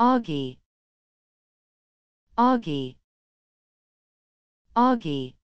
Augie, Augie, Augie.